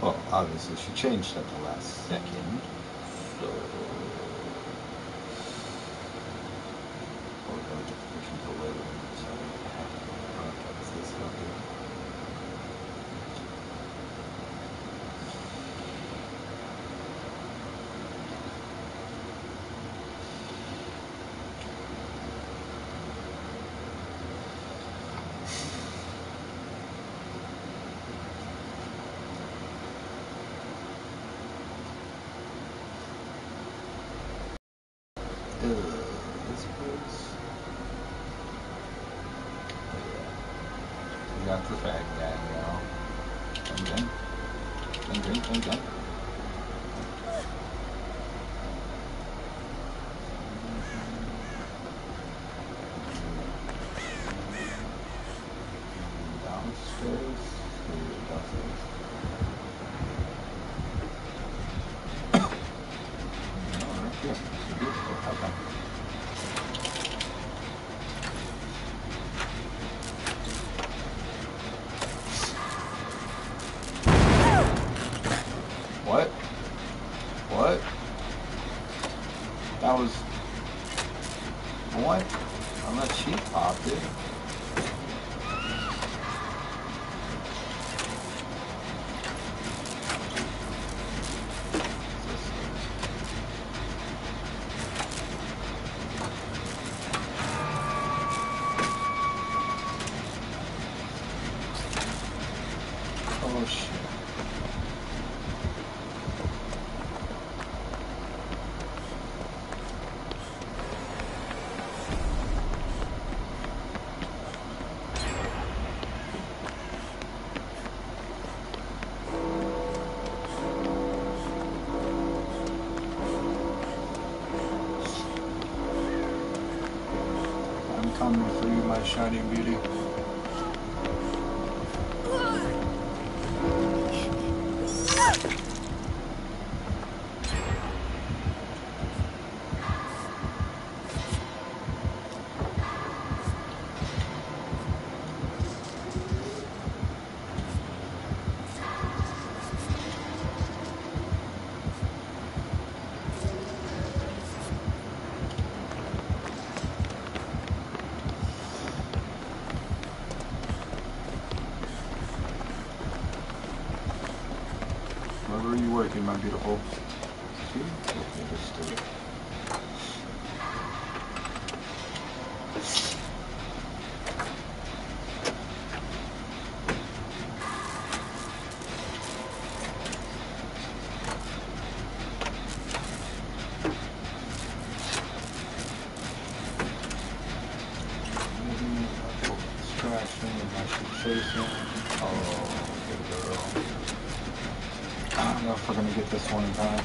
Well, obviously she changed at the last second, so we'll go to the people later. So that's this up here. This place. We got the fag bag now. I'm done. What? That was... What? I'm not cheap popped it. Oh shit. Coming for you, my shining beauty. Where are you working, my beautiful? See? Distraction, I should chase him. Oh, good girl. I don't know if we're going to get this one in time.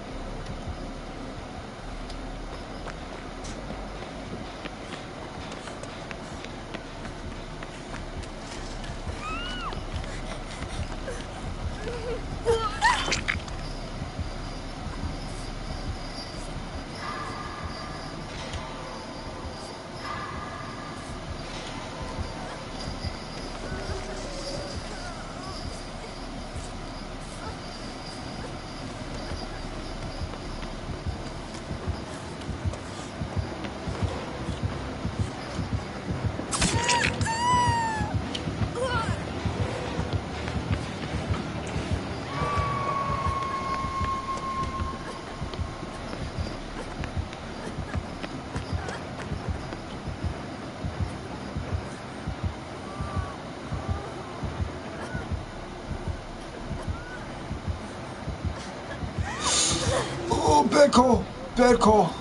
Bad call.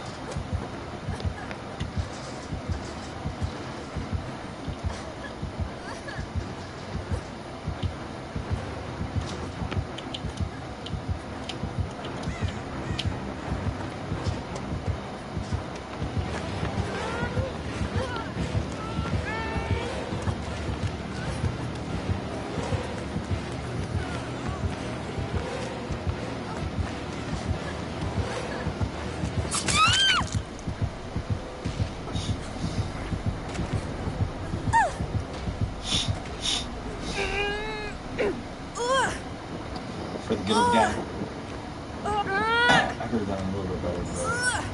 get him down. I could have done a little bit better than that.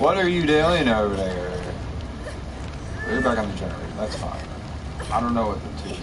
What are you doing over there? We're back on the generator. That's fine. I don't know what to do.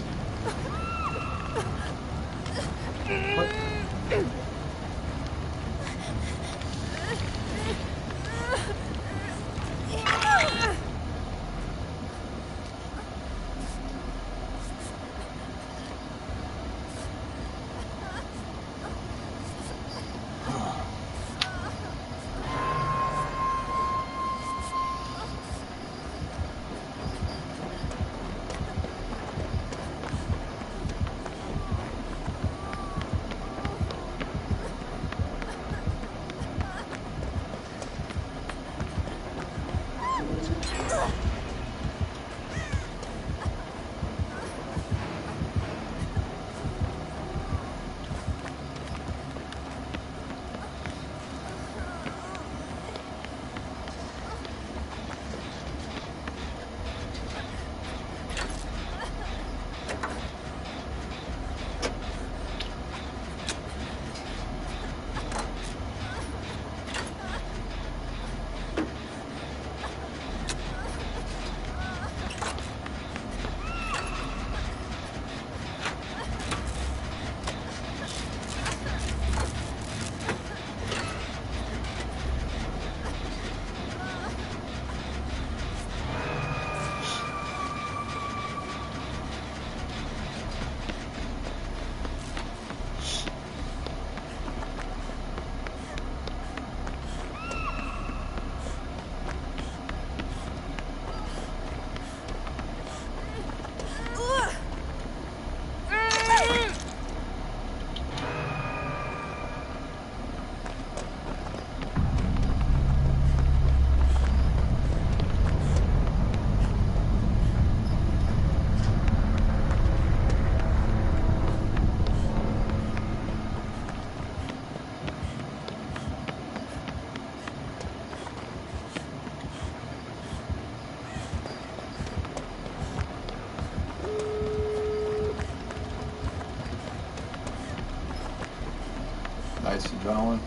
Nice adrenaline.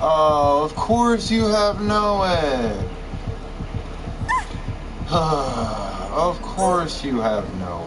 Oh, of course you have no way. Of course you have no way.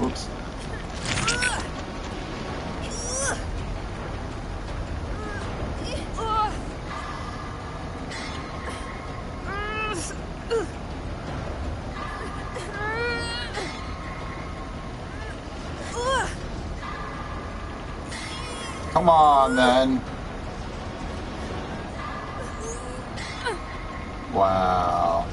Whoops. Come on, then. Wow.